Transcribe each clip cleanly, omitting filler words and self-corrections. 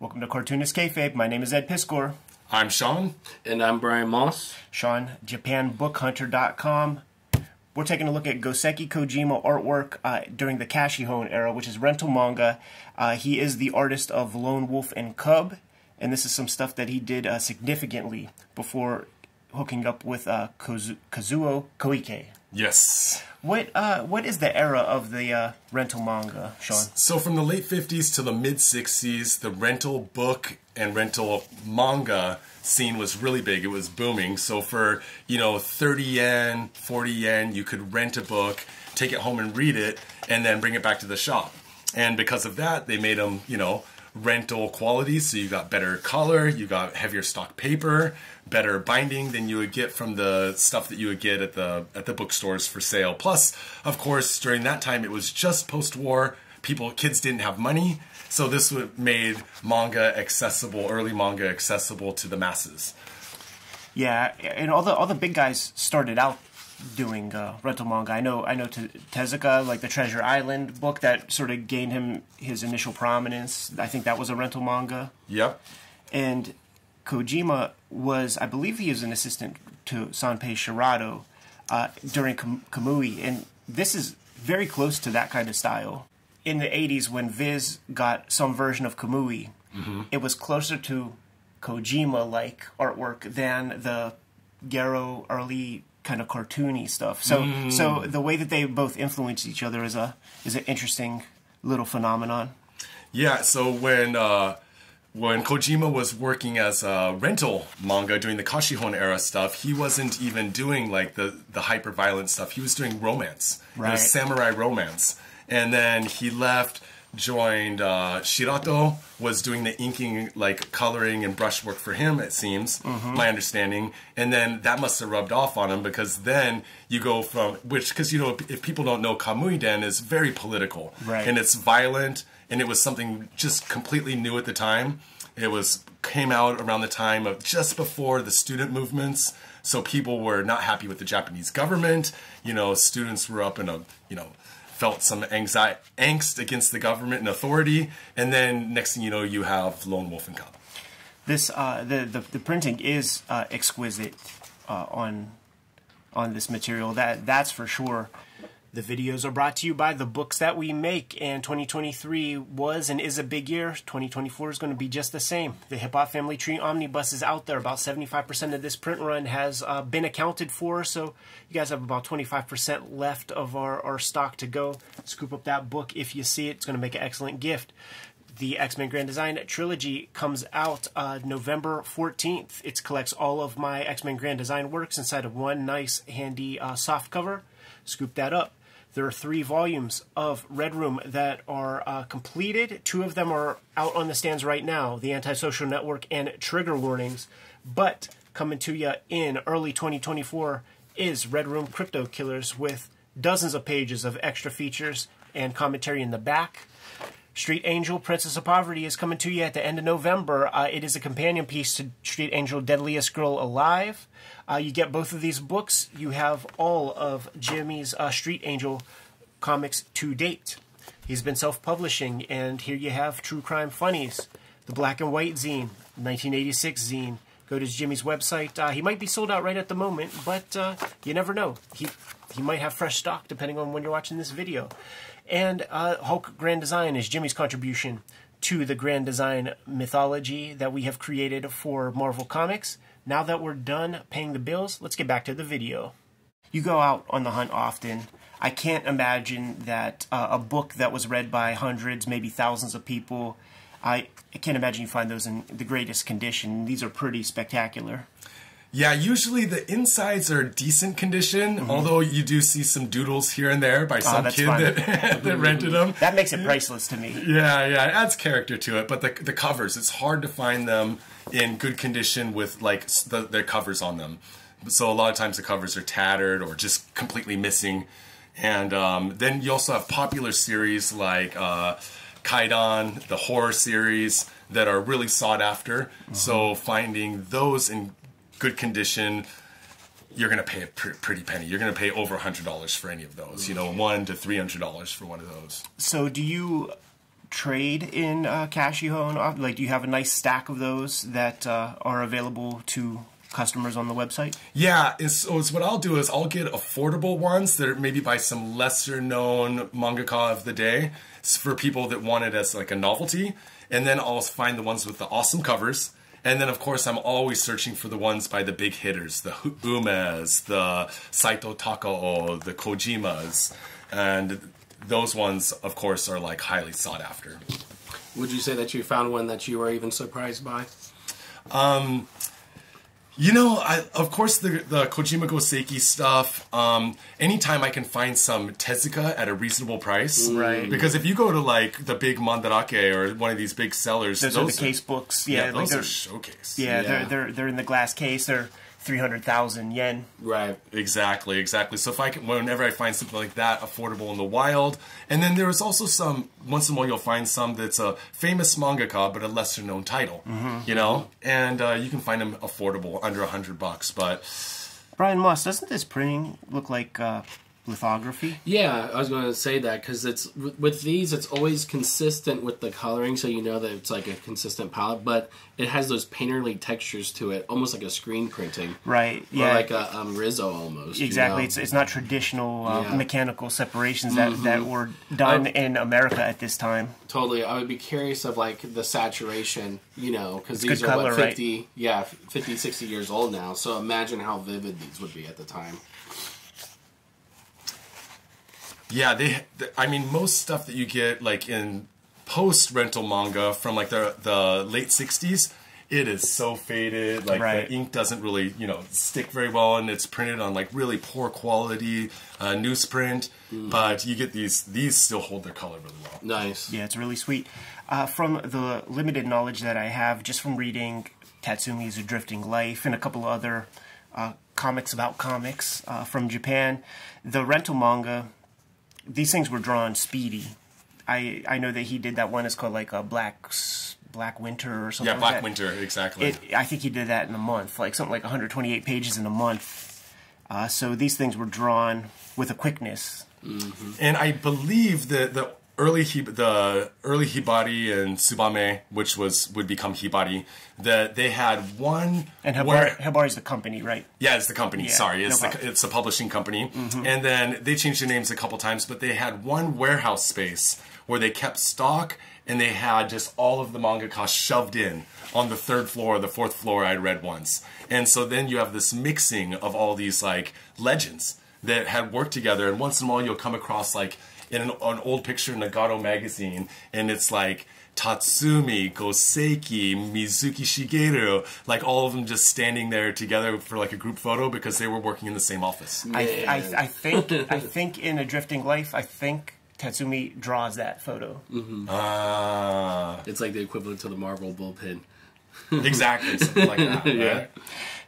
Welcome to Cartoonist Kayfabe. My name is Ed Piskor. I'm Sean. And I'm Brian Moss. Sean, JapanBookHunter.com. We're taking a look at Goseki Kojima artwork during the Kashihon era, which is rental manga. He is the artist of Lone Wolf and Cub, and this is some stuff that he did significantly before hooking up with Kozu Kazuo Koike. Yes. What is the era of the rental manga, Sean? So from the late 50s to the mid-60s, the rental book and rental manga scene was really big. It was booming. So for, 30 yen, 40 yen, you could rent a book, take it home and read it, and then bring it back to the shop. And because of that, they made them, rental quality, so you got better color, you got heavier stock paper, better binding than you would get from the stuff that you would get at the bookstores for sale. Plus, of course, during that time it was just post-war. Kids didn't have money, so this made manga accessible, early manga accessible to the masses. Yeah, and all the big guys started out doing rental manga. I know Tezuka, like the Treasure Island book that sort of gained him his initial prominence. I think that was a rental manga. Yep. And Kojima was, I believe he was an assistant to Sanpei Shirado during Kamui, and this is very close to that kind of style. In the 80s, when Viz got some version of Kamui, it was closer to Kojima-like artwork than the Garo early kind of cartoony stuff. So so the way that they both influence each other is an interesting little phenomenon. Yeah, so when Kojima was working as a rental manga doing the Kashihon era stuff, he wasn't even doing like the hyper violent stuff. He was doing romance. Right. It was samurai romance. And then he left, joined Shirato, was doing the inking, like coloring and brushwork for him, it seems, my understanding. And then that must have rubbed off on him, because then you go from, because if people don't know, Kamui Den is very political. Right. And it's violent, and it was something just completely new at the time. It came out around the time of just before the student movements. So people were not happy with the Japanese government. Students were up in a, felt some angst against the government and authority, and then next thing you know, you have Lone Wolf and Cub. This the printing is exquisite on this material. That's for sure. The videos are brought to you by the books that we make, and 2023 was and is a big year. 2024 is going to be just the same. The Hip Hop Family Tree Omnibus is out there. About 75% of this print run has been accounted for, so you guys have about 25% left of our stock to go. Scoop up that book if you see it. It's going to make an excellent gift. The X-Men Grand Design Trilogy comes out November 14th. It collects all of my X-Men Grand Design works inside of one nice, handy soft cover. Scoop that up. There are 3 volumes of Red Room that are completed. 2 of them are out on the stands right now, The Anti-Social Network and Trigger Warnings. But coming to you in early 2024 is Red Room Crypto Killers, with dozens of pages of extra features and commentary in the back. Street Angel, Princess of Poverty is coming to you at the end of November. It is a companion piece to Street Angel Deadliest Girl Alive. You get both of these books. You have all of Jimmy's Street Angel comics to date. He's been self-publishing, and here you have True Crime Funnies, the Black and White zine, 1986 zine. Go to Jimmy's website. He might be sold out right at the moment, but you never know. He might have fresh stock depending on when you're watching this video. And Hulk Grand Design is Jimmy's contribution to the Grand Design mythology that we have created for Marvel Comics. Now that we're done paying the bills, let's get back to the video. You go out on the hunt often. I can't imagine that a book that was read by hundreds, maybe thousands of people, I can't imagine you find those in the greatest condition. These are pretty spectacular. Yeah, usually the insides are decent condition, although you do see some doodles here and there by some kid that rented them. That makes it priceless to me. Yeah, it adds character to it. But the covers, it's hard to find them in good condition with like their covers on them. So a lot of times the covers are tattered or just completely missing. And then you also have popular series like Kaidan, the horror series, that are really sought after. So finding those in good condition, you're going to pay a pretty penny. You're going to pay over $100 for any of those, $100 to $300 for one of those. So do you trade in Kashihon? Like, do you have a nice stack of those that are available to customers on the website? Yeah, it's what I'll do is I'll get affordable ones that are maybe by some lesser-known mangaka of the day for people that want it as like a novelty, and then I'll find the ones with the awesome covers. And then, of course, I'm always searching for the ones by the big hitters, the Umezs, the Saito Takao, the Kojimas. And those ones, of course, are like highly sought after. Would you say that you found one that you were even surprised by? You know, of course, the Kojima Goseki stuff. Anytime I can find some Tezuka at a reasonable price. Right. Because if you go to, like, the big Mandarake or one of these big sellers... Those are the case books. Yeah, yeah, those are showcase. Yeah, yeah. They're in the glass case. They're 300,000 yen. Right. Exactly, exactly. So if I can, whenever I find something like that affordable in the wild. And then there is also some, once in a while you'll find some that's a famous mangaka but a lesser known title, you know? And you can find them affordable under $100. But Brian Moss, doesn't this printing look like lithography? Yeah, I was going to say that because it's with these, it's always consistent with the coloring, so you know that it's like a consistent palette. But it has those painterly textures to it, almost like a screen printing, right? Yeah, or like a Rizzo almost. Exactly, you know? It's not traditional mechanical separations that that were done in America at this time. Totally, I would be curious of like the saturation, you know, because these are color, what, 50, right? Yeah, 50, 60 years old now. So imagine how vivid these would be at the time. Yeah, I mean, most stuff that you get, like, in post-rental manga from, like, the late 60s, it is so faded. Like, the ink doesn't really, you know, stick very well, and it's printed on, like, really poor quality newsprint. But you get these still hold their color really well. Nice. Yeah, it's really sweet. From the limited knowledge that I have, just from reading Tatsumi's A Drifting Life and a couple other comics about comics from Japan, the rental manga... These things were drawn speedy. I know that he did that one. It's called like a Black Winter or something. Yeah, Black Winter, exactly. I think he did that in a month, like something like 128 pages in a month. So these things were drawn with a quickness. And I believe that the early Hibari and Tsubame, which would become Hibari, that they had one. And Hibari is the company, right? Yeah, it's the company. Yeah, sorry, it's a publishing company. And then they changed their names a couple times, but they had one warehouse space where they kept stock, and they had just all of the mangaka shoved in on the third floor or the fourth floor. I read once, and so then you have this mixing of all these like legends that had worked together, and once in a while you'll come across like. In an old picture in Nagato magazine, and it's like Tatsumi, Goseki, Mizuki Shigeru, like all of them just standing there together for like a group photo because they were working in the same office. I think in A Drifting Life, I think Tatsumi draws that photo. It's like the equivalent to the Marvel bullpen. Exactly, something like that. Right? Yeah.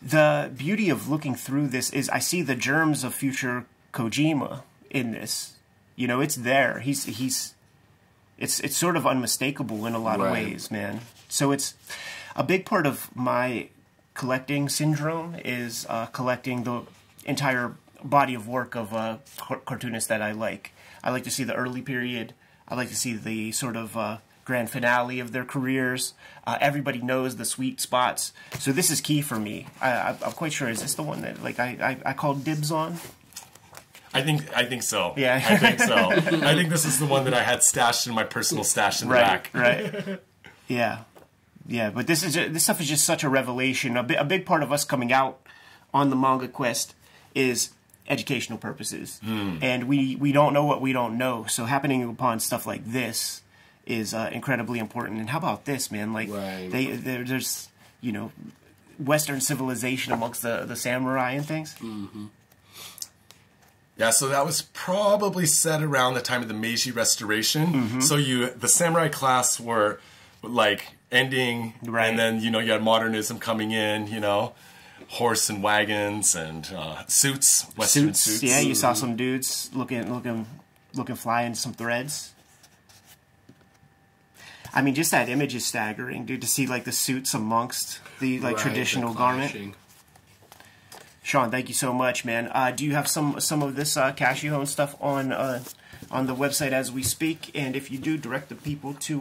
The beauty of looking through this is I see the germs of future Kojima in this. You know, it's there. It's sort of unmistakable in a lot of ways, man. So it's a big part of my collecting syndrome is collecting the entire body of work of a cartoonist that I like. I like to see the early period. I like to see the sort of grand finale of their careers. Everybody knows the sweet spots. So this is key for me. I'm quite sure. Is this the one that like I called dibs on? I think so. Yeah. I think so. I think this is the one that I had stashed in my personal stash in the back. Right. Yeah. Yeah, but this stuff is just such a revelation. A big part of us coming out on the manga quest is educational purposes. And we don't know what we don't know. So happening upon stuff like this is incredibly important. And how about this, man? Like there's, you know, Western civilization amongst the samurai and things. Yeah, so that was probably set around the time of the Meiji Restoration. So the samurai class were like ending, and then you had modernism coming in. You know, horse and wagons and suits, Western suits. Yeah, you saw some dudes looking fly into some threads. I mean, just that image is staggering, dude. To see like the suits amongst the like traditional garment. Sean, thank you so much, man. Do you have some of this Kashihon stuff on on the website as we speak, and if you do, direct the people to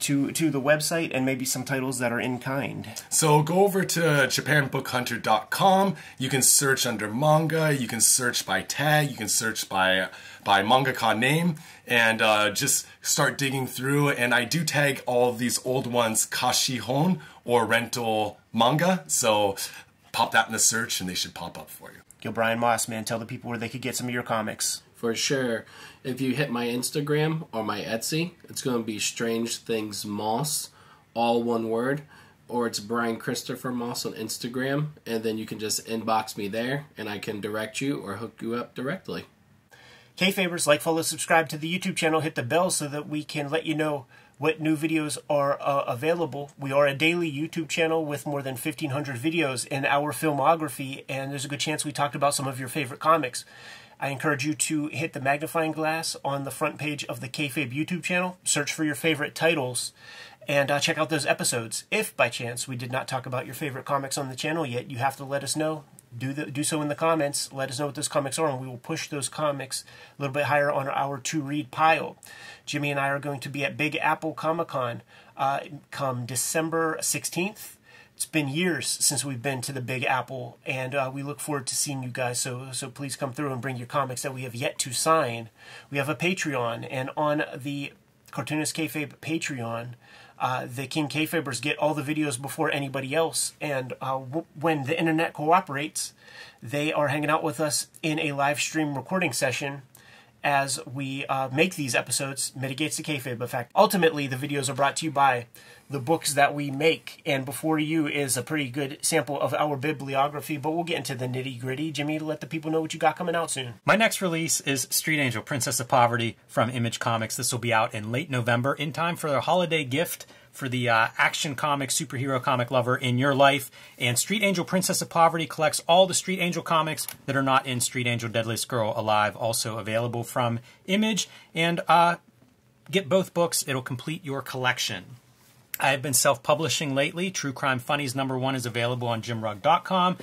the website and maybe some titles that are in kind. So go over to JapanBookHunter.com. You can search under manga, you can search by tag, you can search by mangaka name, and just start digging through. And I do tag all of these old ones Kashihon or rental manga, so pop that in the search and they should pop up for you. Yo, Brian Moss, man, tell the people where they could get some of your comics. For sure. If you hit my Instagram or my Etsy, it's going to be Strange Things Moss, all one word, or it's Brian Christopher Moss on Instagram, and then you can just inbox me there, and I can direct you or hook you up directly. Kayfabers, like, follow, subscribe to the YouTube channel, hit the bell so that we can let you know what new videos are available. We are a daily YouTube channel with more than 1,500 videos in our filmography, and there's a good chance we talked about some of your favorite comics. I encourage you to hit the magnifying glass on the front page of the Kayfabe YouTube channel, search for your favorite titles, and check out those episodes. If, by chance, we did not talk about your favorite comics on the channel yet, you have to let us know. Do so in the comments. Let us know what those comics are, and we will push those comics a little bit higher on our to-read pile. Jimmy and I are going to be at Big Apple Comic-Con come December 16th. It's been years since we've been to the Big Apple, and we look forward to seeing you guys, so please come through and bring your comics that we have yet to sign. We have a Patreon, and on the Cartoonist Kayfabe Patreon, the King Kayfabers get all the videos before anybody else, and when the internet cooperates, they are hanging out with us in a live stream recording session as we make these episodes. Mitigates the kayfabe effect. Ultimately, the videos are brought to you by the books that we make, and before you is a pretty good sample of our bibliography, but we'll get into the nitty-gritty. Jimmy, let the people know what you got coming out soon. My next release is Street Angel, Princess of Poverty from Image Comics. This will be out in late November, in time for their holiday gift for the action comic, superhero comic lover in your life. And Street Angel, Princess of Poverty collects all the Street Angel comics that are not in Street Angel, Deadliest Girl Alive, also available from Image. And get both books. It'll complete your collection. I've been self-publishing lately. True Crime Funnies #1 is available on JimRugg.com,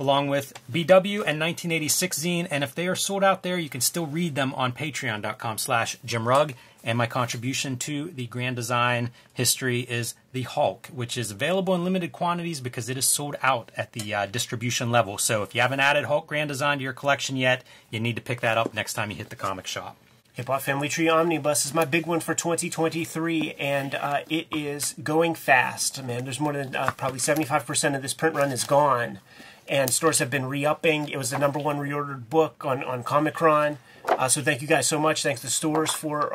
along with BW and 1986 Zine. And if they are sold out there, you can still read them on Patreon.com/JimRugg. And my contribution to the Grand Design history is the Hulk, which is available in limited quantities because it is sold out at the distribution level. So if you haven't added Hulk Grand Design to your collection yet, you need to pick that up next time you hit the comic shop. Hip Hop Family Tree Omnibus is my big one for 2023, and it is going fast, man. There's more than probably 75% of this print run is gone, and stores have been re-upping. It was the #1 reordered book on Comicron, so thank you guys so much. Thanks to stores for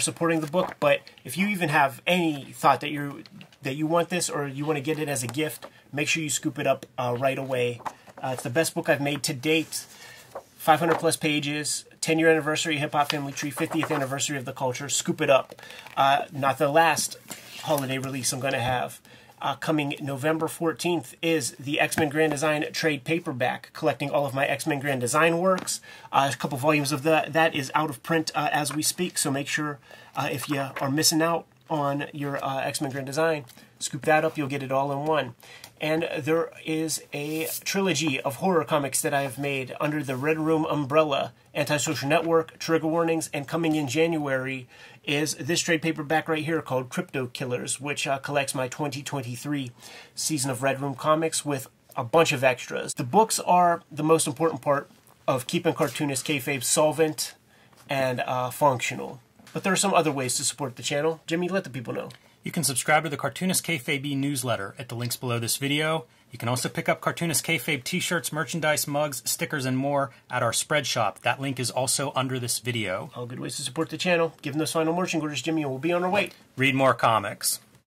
supporting the book. But if you even have any thought that you want this or you want to get it as a gift, make sure you scoop it up right away. It's the best book I've made to date. 500+ pages. 10-year anniversary, Hip Hop Family Tree, 50th anniversary of the culture. Scoop it up. Not the last holiday release I'm going to have. Coming November 14th is the X-Men Grand Design trade paperback, collecting all of my X-Men Grand Design works. A couple volumes of that is out of print as we speak, so make sure if you are missing out on your X-Men Grand Design, scoop that up. You'll get it all in one. And there is a trilogy of horror comics that I have made under the Red Room umbrella. Anti-Social Network, Trigger Warnings, and coming in January is this trade paperback right here called Crypto Killers, which collects my 2023 season of Red Room comics with a bunch of extras. The books are the most important part of keeping Cartoonist Kayfabe solvent and functional. But there are some other ways to support the channel. Jimmy, let the people know. You can subscribe to the Cartoonist Kayfabe newsletter at the links below this video. You can also pick up Cartoonist Kayfabe t-shirts, merchandise, mugs, stickers, and more at our spread shop. That link is also under this video. All good ways to support the channel. Given those final marching orders, Jimmy, and we'll be on our way. Read more comics.